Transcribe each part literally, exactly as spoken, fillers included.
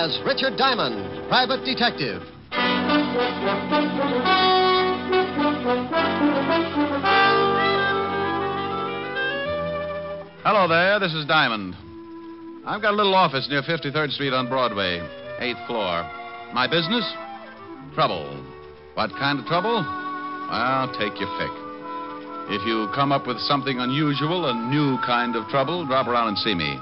as Richard Diamond, private detective. Hello there, this is Diamond. I've got a little office near fifty-third street on Broadway, eighth floor. My business? Trouble. What kind of trouble? Well, take your pick. If you come up with something unusual, a new kind of trouble, drop around and see me.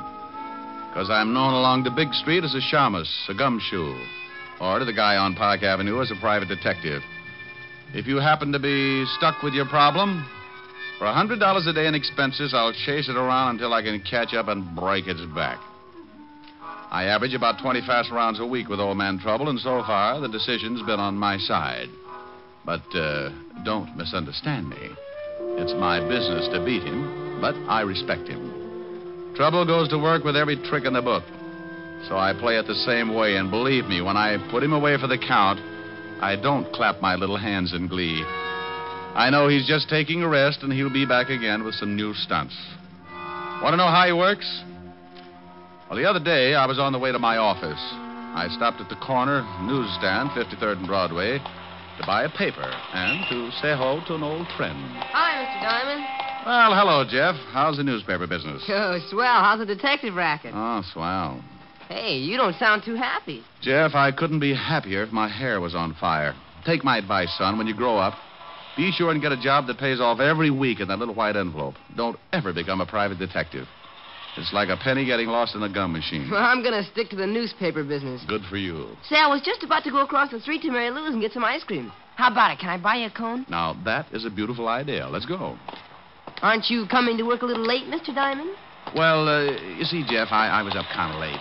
Because I'm known along the big street as a shamus, a gumshoe, or to the guy on Park Avenue as a private detective. If you happen to be stuck with your problem, for one hundred dollars a day in expenses, I'll chase it around until I can catch up and break its back. I average about twenty fast rounds a week with Old Man Trouble, and so far the decision's been on my side. But uh, don't misunderstand me. It's my business to beat him, but I respect him. Trouble goes to work with every trick in the book. So I play it the same way, and believe me, when I put him away for the count, I don't clap my little hands in glee. I know he's just taking a rest, and he'll be back again with some new stunts. Want to know how he works? Well, the other day, I was on the way to my office. I stopped at the corner newsstand, fifty-third and Broadway, to buy a paper and to say hello to an old friend. Hi, Mister Diamond. Well, hello, Jeff. How's the newspaper business? Oh, swell. How's the detective racket? Oh, swell. Hey, you don't sound too happy. Jeff, I couldn't be happier if my hair was on fire. Take my advice, son. When you grow up, be sure and get a job that pays off every week in that little white envelope. Don't ever become a private detective. It's like a penny getting lost in a gum machine. Well, I'm going to stick to the newspaper business. Good for you. Say, I was just about to go across the street to Mary Lou's and get some ice cream. How about it? Can I buy you a cone? Now, that is a beautiful idea. Let's go. Aren't you coming to work a little late, Mister Diamond? Well, uh, you see, Jeff, I, I was up kind of late.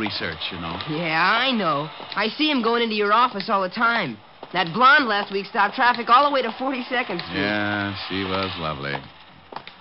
Research, you know. Yeah, I know. I see him going into your office all the time. That blonde last week stopped traffic all the way to forty-second street. Yeah, she was lovely.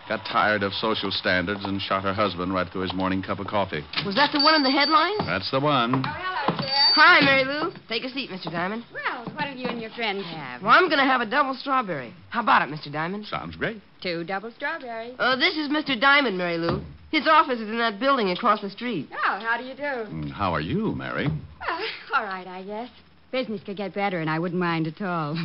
Got tired of social standards and shot her husband right through his morning cup of coffee. Was that the one in the headlines? That's the one. Oh, hello, Jeff. Hi, Mary Lou. Take a seat, Mister Diamond. Well, what have you and your friend have? Well, I'm going to have a double strawberry. How about it, Mister Diamond? Sounds great. Two double strawberries. Uh, this is Mister Diamond, Mary Lou. His office is in that building across the street. Oh, how do you do? How are you, Mary? Well, all right, I guess. Business could get better, and I wouldn't mind at all.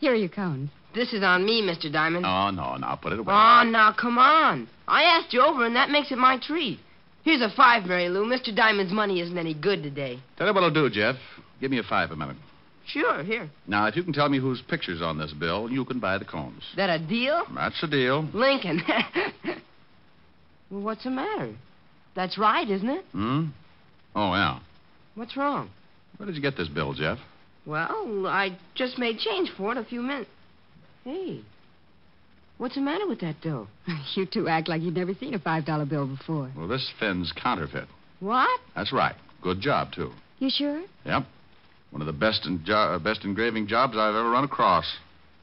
Here are your cones. This is on me, Mister Diamond. Oh, no, now put it away. Oh, now, come on. I asked you over, and that makes it my treat. Here's a five, Mary Lou. Mister Diamond's money isn't any good today. Tell you what I'll do, Jeff. Give me a five a minute. Sure, here. Now, if you can tell me whose picture's on this bill, you can buy the cones. That a deal? That's a deal. Lincoln. Well, what's the matter? That's right, isn't it? Hmm? Oh, yeah. What's wrong? Where did you get this bill, Jeff? Well, I just made change for it a few minutes. Hey, what's the matter with that dough? You two act like you've never seen a five dollar bill before. Well, this Finn's counterfeit. What? That's right. Good job, too. You sure? Yep. One of the best, en- jo- best engraving jobs I've ever run across.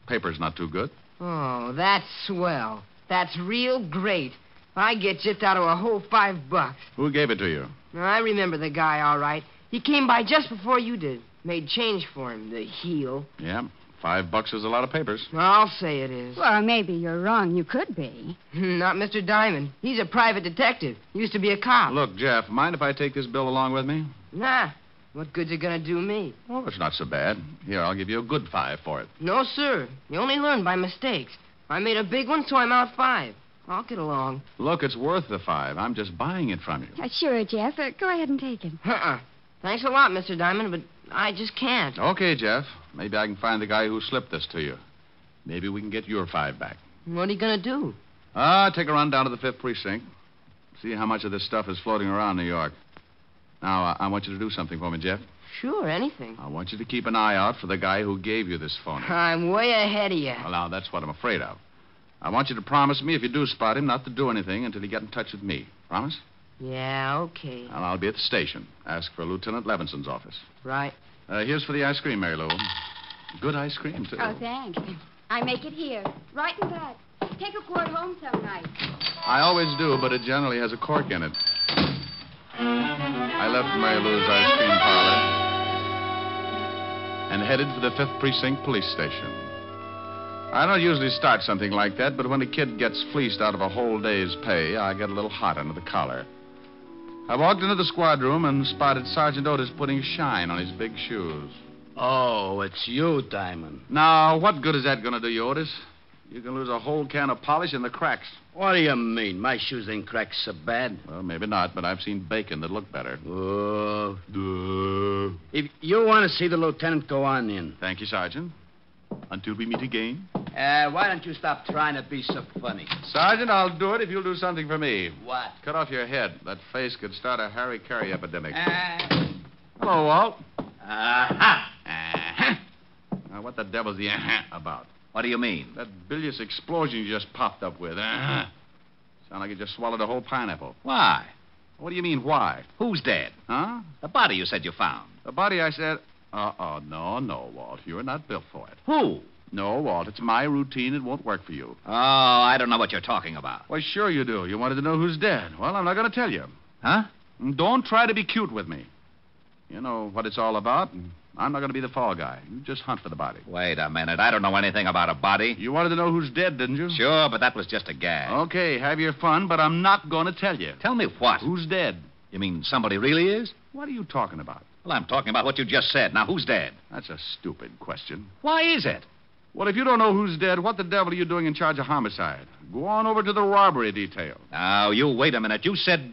Paper's not too good. Oh, that's swell. That's real great. I get just out of a whole five bucks. Who gave it to you? I remember the guy, all right. He came by just before you did. Made change for him, the heel. Yep. Five bucks is a lot of papers. I'll say it is. Well, maybe you're wrong. You could be. Not Mister Diamond. He's a private detective. Used to be a cop. Look, Jeff, mind if I take this bill along with me? Nah. What good's it gonna do me? Oh, it's not so bad. Here, I'll give you a good five for it. No, sir. You only learn by mistakes. I made a big one, so I'm out five. I'll get along. Look, it's worth the five. I'm just buying it from you. Uh, sure, Jeff. Uh, go ahead and take it. Uh-uh. Thanks a lot, Mister Diamond, but I just can't. Okay, Jeff. Maybe I can find the guy who slipped this to you. Maybe we can get your five back. What are you going to do? Ah, uh, take a run down to the Fifth Precinct. See how much of this stuff is floating around New York. Now, uh, I want you to do something for me, Jeff. Sure, anything. I want you to keep an eye out for the guy who gave you this phone. I'm way ahead of you. Well, now, that's what I'm afraid of. I want you to promise me, if you do spot him, not to do anything until you get in touch with me. Promise? Yeah, okay. Well, I'll be at the station. Ask for Lieutenant Levinson's office. Right. Uh, here's for the ice cream, Mary Lou. Good ice cream, too. Oh, thanks. I make it here. Right and back. Take a quart home some night. I always do, but it generally has a cork in it. I left Mary Lou's ice cream parlor and headed for the Fifth Precinct Police Station. I don't usually start something like that, but when a kid gets fleeced out of a whole day's pay, I get a little hot under the collar. I walked into the squad room and spotted Sergeant Otis putting shine on his big shoes. Oh, it's you, Diamond. Now, what good is that going to do you, Otis? You can lose a whole can of polish in the cracks. What do you mean? My shoes ain't cracked so bad. Well, maybe not, but I've seen bacon that looked better. Oh. Uh, if you want to see the lieutenant, go on in. Thank you, Sergeant. Until we meet again. Uh, why don't you stop trying to be so funny? Sergeant, I'll do it if you'll do something for me. What? Cut off your head. That face could start a Harry Carey epidemic. Uh... Hello, Walt. Uh-huh. Uh-huh. Now, what the devil's the uh-huh about? What do you mean? That bilious explosion you just popped up with. Uh-huh. Sound like you just swallowed a whole pineapple. Why? What do you mean, why? Who's dead? Huh? The body you said you found. The body I said... Uh-oh, no, no, Walt. You're not built for it. Who? No, Walt. It's my routine. It won't work for you. Oh, I don't know what you're talking about. Well, sure you do. You wanted to know who's dead. Well, I'm not going to tell you. Huh? Don't try to be cute with me. You know what it's all about. I'm not going to be the fall guy. You just hunt for the body. Wait a minute. I don't know anything about a body. You wanted to know who's dead, didn't you? Sure, but that was just a gag. Okay, have your fun, but I'm not going to tell you. Tell me what? Who's dead. You mean somebody really is? What are you talking about? Well, I'm talking about what you just said. Now, who's dead? That's a stupid question. Why is it? Well, if you don't know who's dead, what the devil are you doing in charge of homicide? Go on over to the robbery detail. Now, you wait a minute. You said...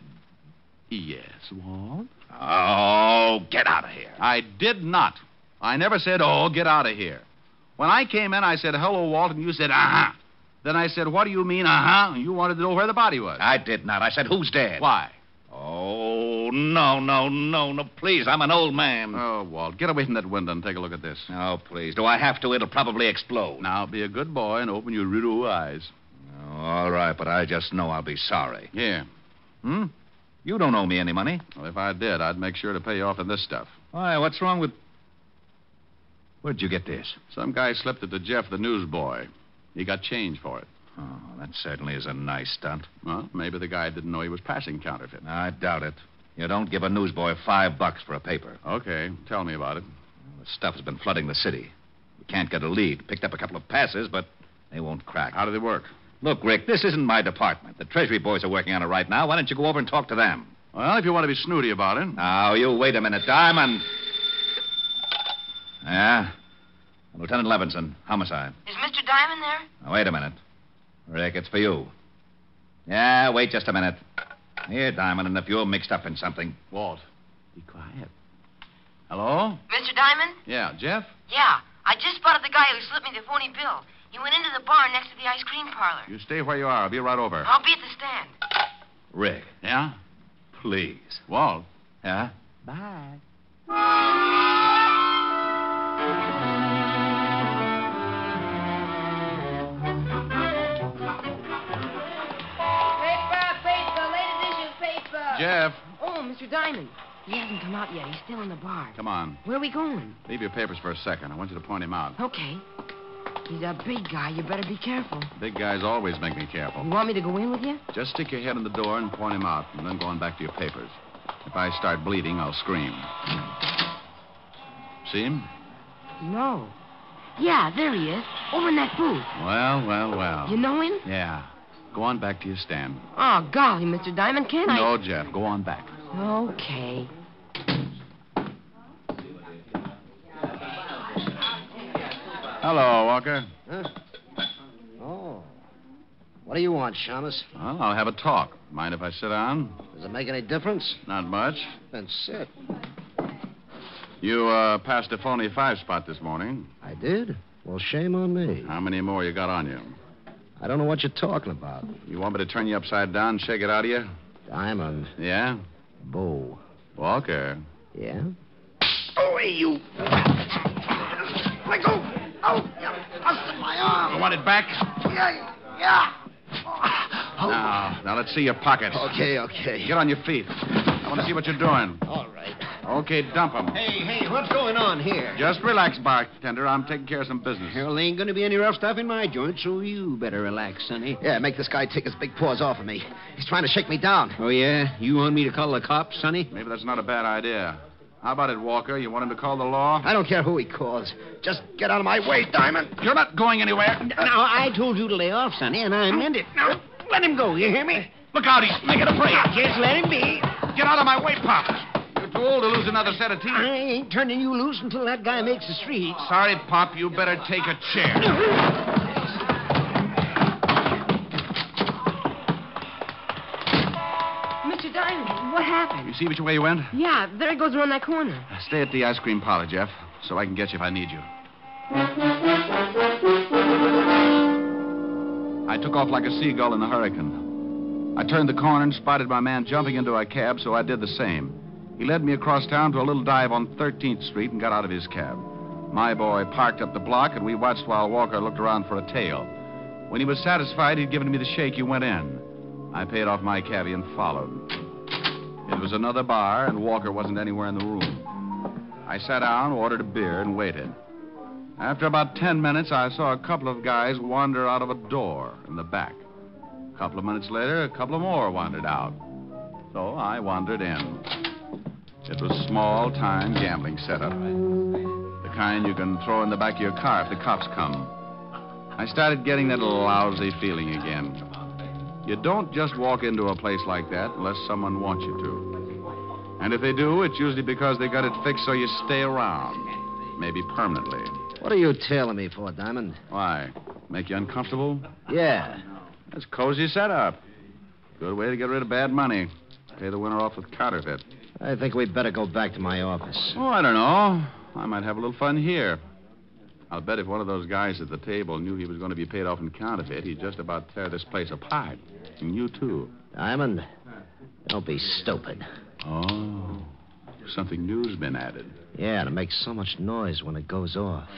Yes, Walt? Oh, get out of here. I did not. I never said, oh, get out of here. When I came in, I said, hello, Walt, and you said, uh-huh. Then I said, what do you mean, uh-huh? And you wanted to know where the body was. I did not. I said, who's dead? Why? Oh, no, no, no, no, please. I'm an old man. Oh, Walt, get away from that window and take a look at this. Oh, please. Do I have to? It'll probably explode. Now, be a good boy and open your riddle eyes. Oh, all right, but I just know I'll be sorry. Yeah. Hmm? You don't owe me any money. Well, if I did, I'd make sure to pay you off in this stuff. Why, what's wrong with... Where'd you get this? Some guy slipped it to Jeff, the newsboy. He got change for it. Oh, that certainly is a nice stunt. Well, maybe the guy didn't know he was passing counterfeit. I doubt it. You don't give a newsboy five bucks for a paper. Okay, tell me about it. Well, the stuff's been flooding the city. We can't get a lead. Picked up a couple of passes, but they won't crack. How do they work? Look, Rick, this isn't my department. The Treasury boys are working on it right now. Why don't you go over and talk to them? Well, if you want to be snooty about it. Now, you wait a minute, Diamond. Yeah? Lieutenant Levinson, homicide. Is Mister Diamond there? Now, wait a minute. Rick, it's for you. Yeah, wait just a minute. Here, Diamond, and if you're mixed up in something... Walt, be quiet. Hello? Mister Diamond? Yeah, Jeff? Yeah, I just spotted the guy who slipped me the phony bill. He went into the bar next to the ice cream parlor. You stay where you are. I'll be right over. I'll be at the stand. Rick. Yeah? Please. Walt. Yeah? Bye. Jeff. Oh, Mister Diamond. He hasn't come out yet. He's still in the bar. Come on. Where are we going? Leave your papers for a second. I want you to point him out. Okay. He's a big guy. You better be careful. Big guys always make me careful. You want me to go in with you? Just stick your head in the door and point him out, and then go on back to your papers. If I start bleeding, I'll scream. See him? No. Yeah, there he is. Over in that booth. Well, well, well. You know him? Yeah. Go on back to your stand. Oh, golly, Mister Diamond, can't no, I... No, Jeff, go on back. Okay. Hello, Walker. Huh? Oh. What do you want, Shamus? Well, I'll have a talk. Mind if I sit down? Does it make any difference? Not much. Then sit. You, uh, passed a phony five spot this morning. I did? Well, shame on me. How many more you got on you? I don't know what you're talking about. You want me to turn you upside down and shake it out of you? Diamond. Yeah? Bo. Walker. Yeah? Oh, hey, you. Let go. Oh, you busted my arm. You want it back? Yeah. Yeah. Oh. Now, now, let's see your pockets. Okay, okay. Get on your feet. I want to see what you're doing. All right. Okay, dump him. Hey, hey, what's going on here? Just relax, bartender. I'm taking care of some business. Well, ain't going to be any rough stuff in my joint, so you better relax, sonny. Yeah, make this guy take his big paws off of me. He's trying to shake me down. Oh, yeah? You want me to call the cops, sonny? Maybe that's not a bad idea. How about it, Walker? You want him to call the law? I don't care who he calls. Just get out of my way, Diamond. You're not going anywhere. Now, I told you to lay off, sonny, and I meant it. Now, let him go, you hear me? Look out, he's making a break. Just let him be. Get out of my way, Pops. You're too old to lose another set of teeth. I ain't turning you loose until that guy makes the streets. Sorry, Pop. You better take a chair. What happened? You see which way you went? Yeah, there it goes around that corner. Stay at the ice cream parlor, Jeff, so I can get you if I need you. I took off like a seagull in a hurricane. I turned the corner and spotted my man jumping into a cab, so I did the same. He led me across town to a little dive on thirteenth street and got out of his cab. My boy parked up the block, and we watched while Walker looked around for a tail. When he was satisfied, he'd given me the shake, he went in. I paid off my cabbie and followed. It was another bar, and Walker wasn't anywhere in the room. I sat down, ordered a beer, and waited. After about ten minutes, I saw a couple of guys wander out of a door in the back. A couple of minutes later, a couple of more wandered out. So I wandered in. It was small-time gambling setup. The kind you can throw in the back of your car if the cops come. I started getting that lousy feeling again. You don't just walk into a place like that unless someone wants you to. And if they do, it's usually because they got it fixed so you stay around, maybe permanently. What are you telling me for, Diamond? Why? Make you uncomfortable? Yeah. That's cozy setup. Good way to get rid of bad money. Pay the winner off with counterfeit. I think we'd better go back to my office. Oh, I don't know. I might have a little fun here. I'll bet if one of those guys at the table knew he was going to be paid off in counterfeit, he'd just about tear this place apart. And you, too. Diamond, don't be stupid. Oh, something new's been added. Yeah, to make so much noise when it goes off.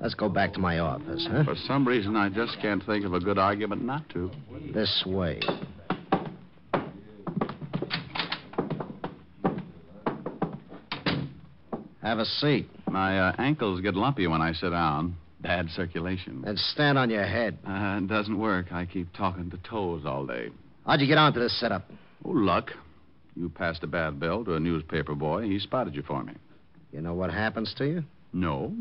Let's go back to my office, huh? For some reason, I just can't think of a good argument not to. This way. Have a seat. My uh, ankles get lumpy when I sit down. Bad circulation. And stand on your head. Uh, it doesn't work. I keep talking to toes all day. How'd you get onto this setup? Oh, luck. You passed a bad bill to a newspaper boy. He spotted you for me. You know what happens to you? No.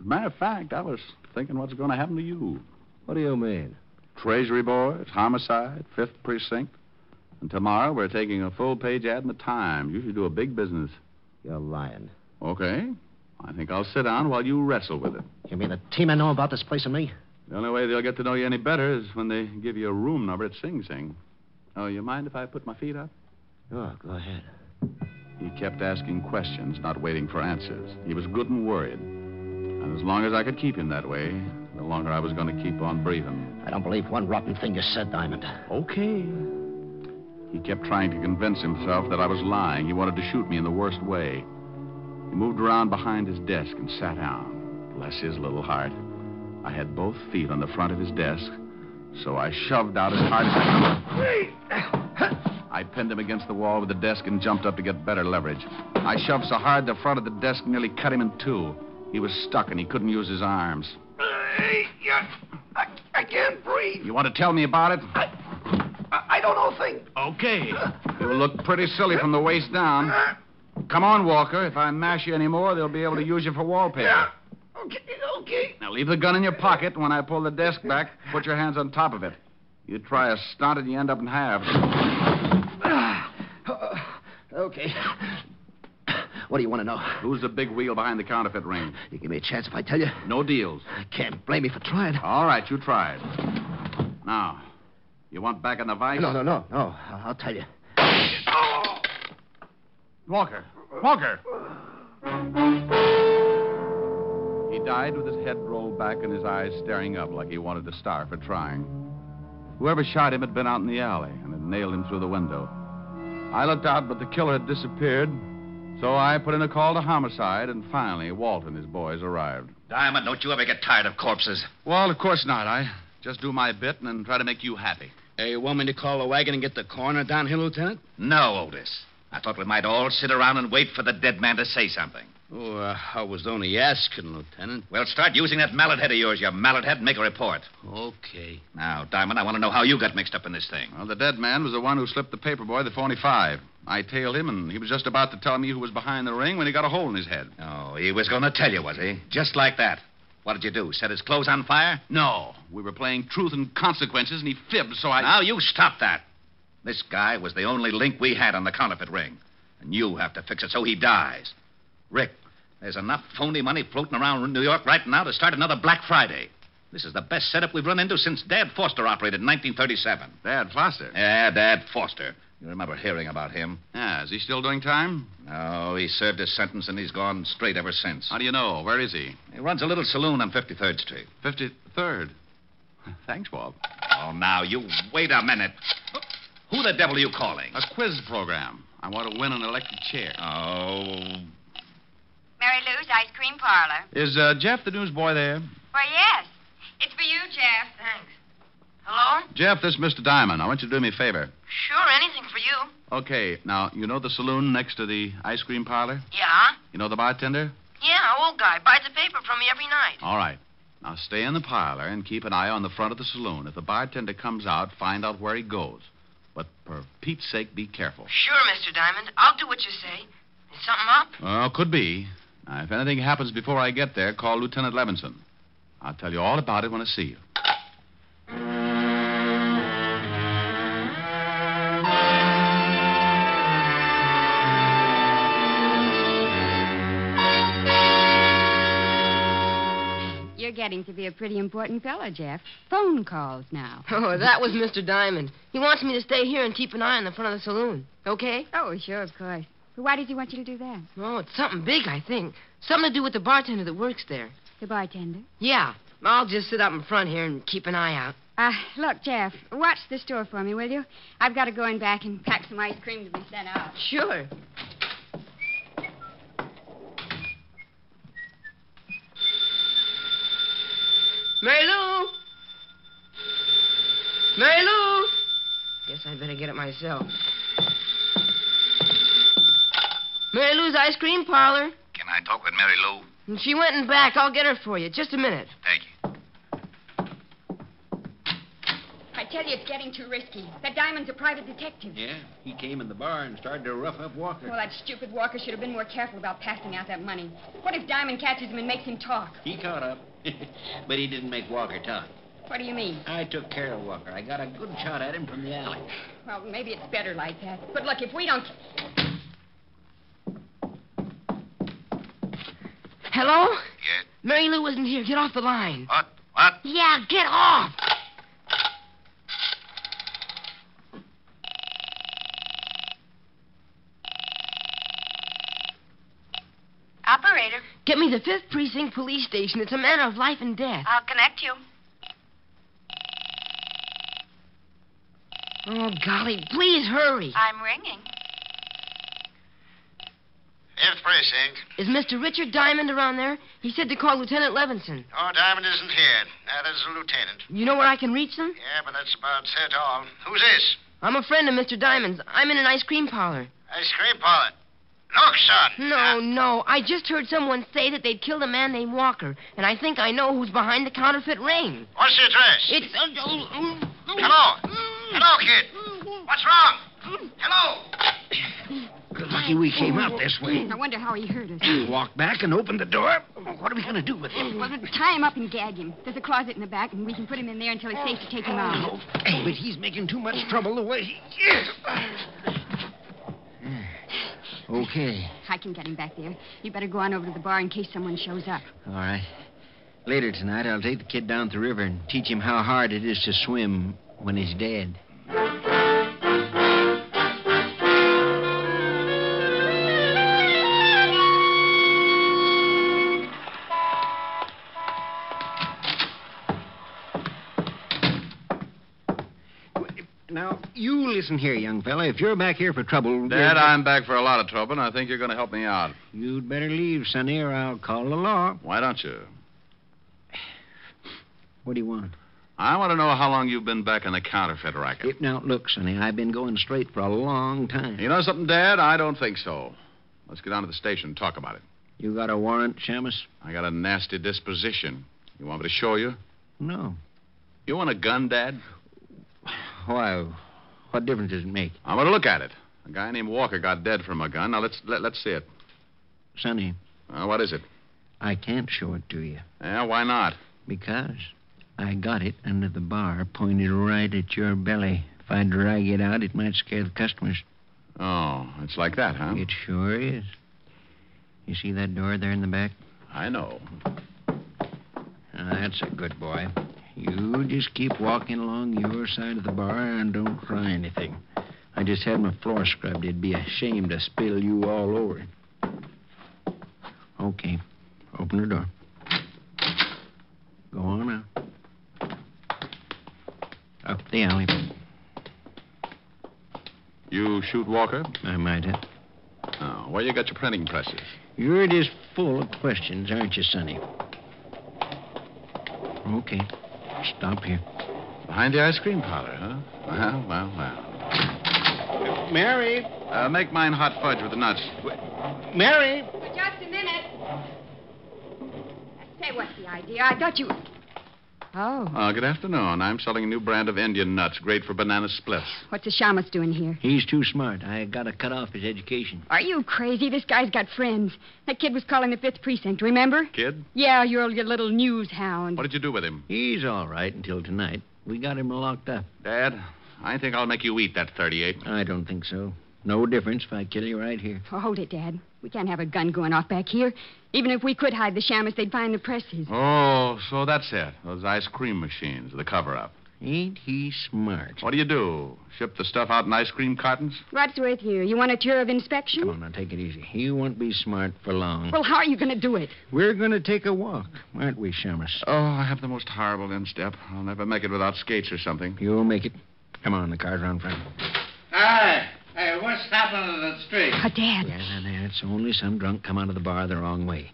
As a matter of fact, I was thinking what's going to happen to you. What do you mean? Treasury boys, homicide, fifth precinct. And tomorrow we're taking a full-page ad in the Times. You should do a big business. You're lying. Okay. I think I'll sit down while you wrestle with it. You mean the team I know about this place and me? The only way they'll get to know you any better is when they give you a room number at Sing Sing. Oh, you mind if I put my feet up? Sure, go ahead. He kept asking questions, not waiting for answers. He was good and worried. And as long as I could keep him that way, the longer I was going to keep on breathing. I don't believe one rotten thing you said, Diamond. Okay. He kept trying to convince himself that I was lying. He wanted to shoot me in the worst way. He moved around behind his desk and sat down. Bless his little heart. I had both feet on the front of his desk, so I shoved out as hard as I could. I pinned him against the wall with the desk and jumped up to get better leverage. I shoved so hard the front of the desk nearly cut him in two. He was stuck and he couldn't use his arms. I, I, I can't breathe. You want to tell me about it? I, I don't know a thing. Okay. You look pretty silly from the waist down. Come on, Walker. If I mash you any more, they'll be able to use you for wallpaper. Yeah. Okay, okay. Now leave the gun in your pocket. When I pull the desk back, put your hands on top of it. You try a stunt and you end up in halves. Okay. What do you want to know? Who's the big wheel behind the counterfeit ring? You give me a chance if I tell you? No deals. I can't blame you for trying. All right, you tried. Now, you want back in the vice? No, no, no, no. I'll tell you. Walker. Walker. He died with his head rolled back and his eyes staring up like he wanted to starve for trying. Whoever shot him had been out in the alley and had nailed him through the window. I looked out, but the killer had disappeared, so I put in a call to homicide, and finally Walt and his boys arrived. Diamond, don't you ever get tired of corpses? Well, of course not. I just do my bit and then try to make you happy. Hey, you want me to call the wagon and get the coroner down here, Lieutenant? No, Otis. I thought we might all sit around and wait for the dead man to say something. Oh, uh, I was only asking, Lieutenant. Well, start using that mallet head of yours, your mallet head, and make a report. Okay. Now, Diamond, I want to know how you got mixed up in this thing. Well, the dead man was the one who slipped the paper boy the forty-five. I tailed him, and he was just about to tell me who was behind the ring when he got a hole in his head. Oh, he was going to tell you, was he? Just like that. What did you do, set his clothes on fire? No. We were playing truth and consequences, and he fibbed, so I... Now, you stop that. This guy was the only link we had on the counterfeit ring. And you have to fix it so he dies. Rick, there's enough phony money floating around New York right now to start another Black Friday. This is the best setup we've run into since Dad Foster operated in nineteen thirty-seven. Dad Foster? Yeah, Dad Foster. You remember hearing about him. Yeah, is he still doing time? No, he served his sentence and he's gone straight ever since. How do you know? Where is he? He runs a little saloon on fifty-third street. fifty-third? Thanks, Bob. Oh, now, you wait a minute. Who the devil are you calling? A quiz program. I want to win an electric chair. Oh. Mary Lou's Ice Cream Parlor. Is uh, Jeff the newsboy there? Why, yes. It's for you, Jeff. Thanks. Hello? Jeff, this is Mister Diamond. I want you to do me a favor. Sure, anything for you. Okay. Now, you know the saloon next to the ice cream parlor? Yeah. You know the bartender? Yeah, old guy. Buys the paper from me every night. All right. Now, stay in the parlor and keep an eye on the front of the saloon. If the bartender comes out, find out where he goes. But for Pete's sake, be careful. Sure, Mister Diamond. I'll do what you say. Is something up? Well, could be. Now, if anything happens before I get there, call Lieutenant Levinson. I'll tell you all about it when I see you. Getting to be a pretty important fellow, Jeff. Phone calls now. Oh, that was Mister Diamond. He wants me to stay here and keep an eye on the front of the saloon. Okay? Oh, sure, of course. But why does he want you to do that? Oh, it's something big, I think. Something to do with the bartender that works there. The bartender? Yeah. I'll just sit up in front here and keep an eye out. Uh, look, Jeff, watch the store for me, will you? I've got to go in back and pack some ice cream to be sent out. Sure. Mary Lou! Mary Lou! Guess I'd better get it myself. Mary Lou's Ice Cream Parlor. Can I talk with Mary Lou? She went in back. I'll get her for you. Just a minute. Thank you. I tell you, it's getting too risky. That Diamond's a private detective. Yeah, he came in the bar and started to rough up Walker. Well, that stupid Walker should have been more careful about passing out that money. What if Diamond catches him and makes him talk? He caught up. But he didn't make Walker talk. What do you mean? I took care of Walker. I got a good shot at him from the alley. Well, maybe it's better like that. But look, if we don't... Hello? Yes? Mary Lou isn't here. Get off the line. What? What? Yeah, get off! Operator. Get me the fifth Precinct Police Station. It's a matter of life and death. I'll connect you. Oh, golly, please hurry. I'm ringing. Fifth Precinct. Is Mister Richard Diamond around there? He said to call Lieutenant Levinson. Oh, Diamond isn't here. Neither is the lieutenant. You know where I can reach them? Yeah, but that's about it all. Who's this? I'm a friend of Mister Diamond's. I'm in an ice cream parlor. Ice cream parlor? Look, son. No, uh, no. I just heard someone say that they'd killed a man named Walker, and I think I know who's behind the counterfeit ring. What's the address? It's... Uh, uh, Hello. Hello, kid. What's wrong? Hello. Good lucky we came out this way. I wonder how he heard us. He walked back and opened the door. What are we going to do with him? Well, we'll tie him up and gag him. There's a closet in the back, and we can put him in there until it's safe to take him out. Oh, but he's making too much trouble the way he is. Okay. I can get him back there. You better go on over to the bar in case someone shows up. All right. Later tonight, I'll take the kid down to the river and teach him how hard it is to swim when he's dead. Now, you listen here, young fella. If you're back here for trouble... Dad, I'm back for a lot of trouble, and I think you're going to help me out. You'd better leave, Sonny, or I'll call the law. Why don't you? What do you want? I want to know how long you've been back in the counterfeit racket. It, now, look, Sonny, I've been going straight for a long time. You know something, Dad? I don't think so. Let's get down to the station and talk about it. You got a warrant, Shamus? I got a nasty disposition. You want me to show you? No. You want a gun, Dad? Why? What difference does it make? I'm going to look at it. A guy named Walker got dead from a gun. Now, let's let, let's see it. Sonny. Uh, what is it? I can't show it to you. Yeah, why not? Because I got it under the bar, pointed right at your belly. If I drag it out, it might scare the customers. Oh, it's like that, huh? It sure is. You see that door there in the back? I know. Now, that's a good boy. You just keep walking along your side of the bar and don't try anything. I just had my floor scrubbed. It'd be a shame to spill you all over. Okay. Open the door. Go on out. Up the alley. You shoot Walker? I might have. Oh, where you got your printing presses? You're just full of questions, aren't you, Sonny? Okay. Stop here. Behind the ice cream parlor, huh? Well, well, well. Mary! Uh, make mine hot fudge with the nuts. Mary! For just a minute. Say, what's the idea? I thought you... Oh. Uh, good afternoon. I'm selling a new brand of Indian nuts, great for banana splits. What's the shamus doing here? He's too smart. I got to cut off his education. Are you crazy? This guy's got friends. That kid was calling the fifth precinct, remember? Kid? Yeah, your, your little news hound. What did you do with him? He's all right until tonight. We got him locked up. Dad, I think I'll make you eat that thirty-eight. I don't think so. No difference if I kill you right here. Oh, hold it, Dad. We can't have a gun going off back here. Even if we could hide the shamus, they'd find the presses. Oh, so that's it. Those ice cream machines, the cover-up. Ain't he smart? What do you do? Ship the stuff out in ice cream cartons? What's with you? You want a tour of inspection? Come on, now, take it easy. You won't be smart for long. Well, how are you going to do it? We're going to take a walk, aren't we, shamus? Oh, I have the most horrible instep. I'll never make it without skates or something. You'll make it. Come on, the car's around front. Aye. Hey, what's happening to the street? Oh, Dad. Yeah, no, no, it's only some drunk come out of the bar the wrong way.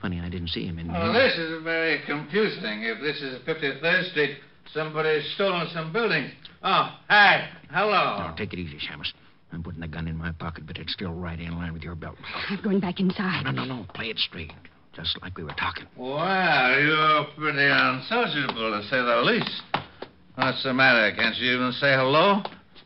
Funny, I didn't see him in there. Well, this is very confusing. If this is fifty-third Street, somebody's stolen some buildings. Oh, hi. Hello. No, take it easy, shamus. I'm putting the gun in my pocket, but it's still right in line with your belt. I'm going back inside. No, no, no. Play it straight. Just like we were talking. Well, you're pretty unsociable, to say the least. What's the matter? Can't you even say hello?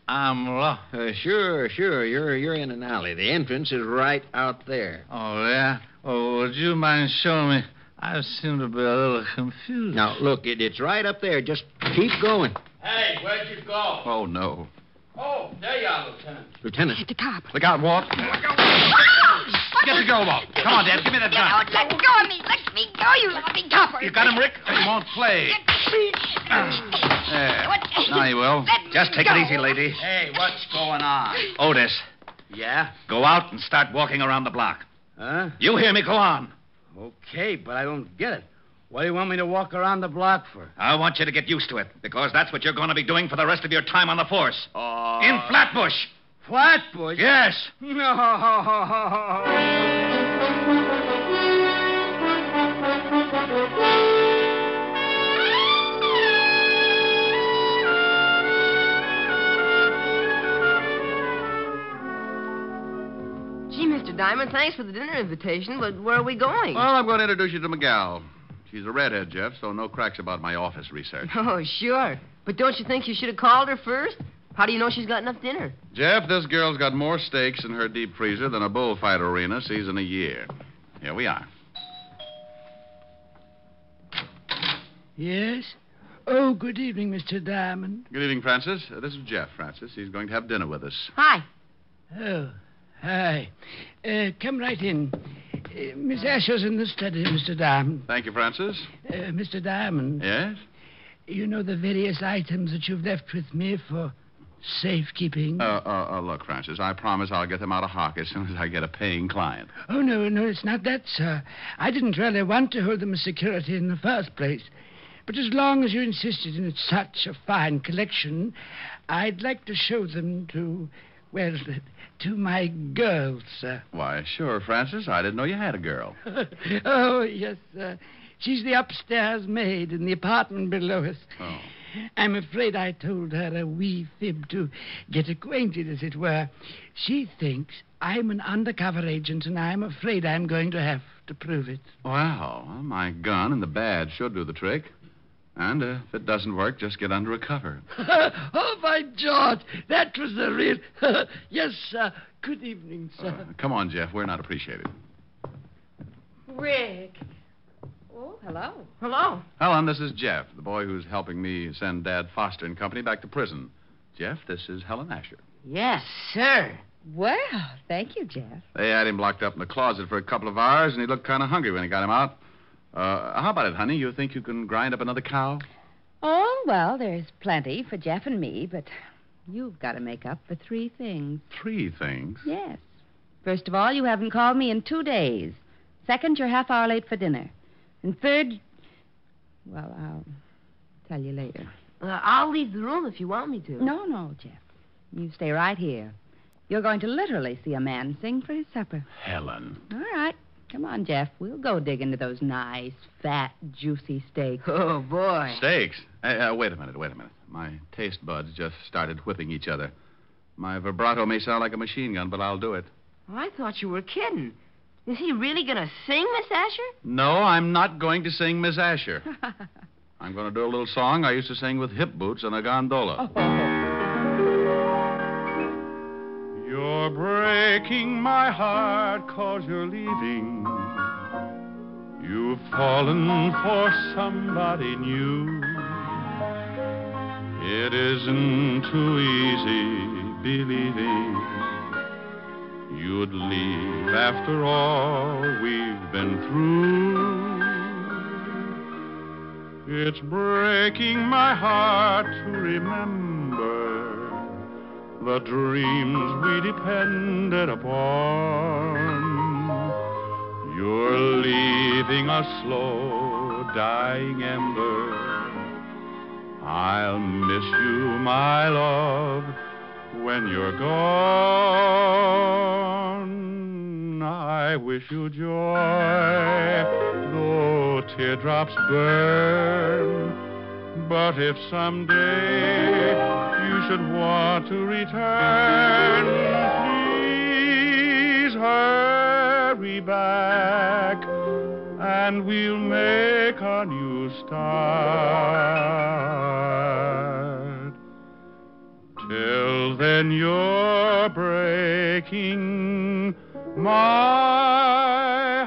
I'm lost. Uh, sure, sure. You're you're in an alley. The entrance is right out there. Oh, yeah? Oh, would you mind showing me? I seem to be a little confused. Now, look, it, it's right up there. Just keep going. Hey, where'd you go? Oh, no. Oh, there you are, Lieutenant. Lieutenant. It's a cop. Look out, Walt. Look out, Walt. Get the girl, Walt. Come on, Dad. Give me that gun. Let go of me. Let me go, you lousy copper. You got him, Rick? He won't play. There. Now he will. Just take go. It easy, lady. Hey, what's going on? Otis. Yeah? Go out and start walking around the block. Huh? You hear me? Go on. Okay, but I don't get it. What do you want me to walk around the block for? I want you to get used to it, because that's what you're going to be doing for the rest of your time on the force. Uh... In Flatbush. Flatbush? Yes. No. Mister Diamond, thanks for the dinner invitation, but where are we going? Well, I'm going to introduce you to Miguel. She's a redhead, Jeff, so no cracks about my office research. Oh, sure. But don't you think you should have called her first? How do you know she's got enough dinner? Jeff, this girl's got more steaks in her deep freezer than a bullfight arena sees in a year. Here we are. Yes? Oh, good evening, Mister Diamond. Good evening, Francis. Uh, this is Jeff, Francis. He's going to have dinner with us. Hi. Oh, hi. Uh, come right in. Uh, Miss Asher's in the study, Mister Diamond. Thank you, Francis. Uh, Mister Diamond. Yes? You know the various items that you've left with me for safekeeping? Uh, uh, uh, look, Francis, I promise I'll get them out of hock as soon as I get a paying client. Oh, no, no, it's not that, sir. I didn't really want to hold them as security in the first place. But as long as you insisted in such a fine collection, I'd like to show them to... Well, to my girl, sir. Why, sure, Francis. I didn't know you had a girl. Oh, yes, sir. She's the upstairs maid in the apartment below us. Oh. I'm afraid I told her a wee fib to get acquainted, as it were. She thinks I'm an undercover agent, and I'm afraid I'm going to have to prove it. Wow. Well, my gun and the badge should do the trick. And uh, if it doesn't work, just get under a cover. Oh, my George, that was the real... Yes, sir. Good evening, sir. Uh, come on, Jeff. We're not appreciated. Rick. Oh, hello. Hello. Helen, this is Jeff, the boy who's helping me send Dad Foster and company back to prison. Jeff, this is Helen Asher. Yes, sir. Wow, thank you, Jeff. They had him locked up in the closet for a couple of hours, and he looked kind of hungry when he got him out. Uh, how about it, honey? You think you can grind up another cow? Oh, well, there's plenty for Jeff and me, but you've got to make up for three things. Three things? Yes. First of all, you haven't called me in two days. Second, you're half hour late for dinner. And third, well, I'll tell you later. Uh, I'll leave the room if you want me to. No, no, Jeff. You stay right here. You're going to literally see a man sing for his supper. Helen. All right. Come on, Jeff. We'll go dig into those nice, fat, juicy steaks. Oh, boy. Steaks? Hey, uh, wait a minute, wait a minute. My taste buds just started whipping each other. My vibrato may sound like a machine gun, but I'll do it. Oh, I thought you were kidding. Is he really going to sing, Miss Asher? No, I'm not going to sing Miss Asher. I'm going to do a little song I used to sing with hip boots and a gondola. Oh. You're breaking my heart 'cause you're leaving. You've fallen for somebody new. It isn't too easy believing you'd leave after all we've been through. It's breaking my heart to remember the dreams we depended upon. You're leaving a slow dying ember. I'll miss you, my love, when you're gone. I wish you joy, though teardrops burn. But if someday you should want to return, please hurry back, and we'll make a new start. Till then you're breaking my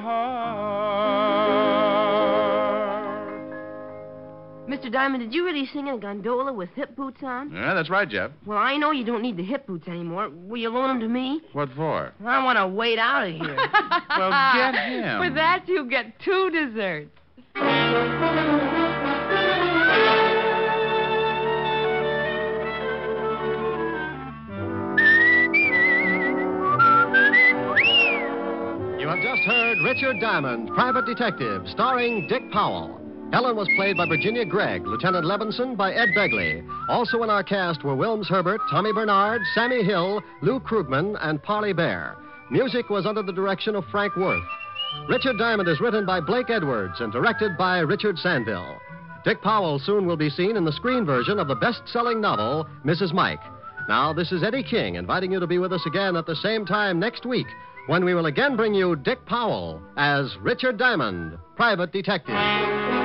heart. Mister Diamond, did you really sing in a gondola with hip boots on? Yeah, that's right, Jeff. Well, I know you don't need the hip boots anymore. Will you loan them to me? What for? I want to wait out of here. Well, get him. For that, you get two desserts. You have just heard Richard Diamond, Private Detective, starring Dick Powell. Helen was played by Virginia Gregg, Lieutenant Levinson by Ed Begley. Also in our cast were Wilms Herbert, Tommy Bernard, Sammy Hill, Lou Krugman, and Polly Bear. Music was under the direction of Frank Worth. Richard Diamond is written by Blake Edwards and directed by Richard Sandville. Dick Powell soon will be seen in the screen version of the best-selling novel, Missus Mike. Now, this is Eddie King inviting you to be with us again at the same time next week, when we will again bring you Dick Powell as Richard Diamond, Private Detective.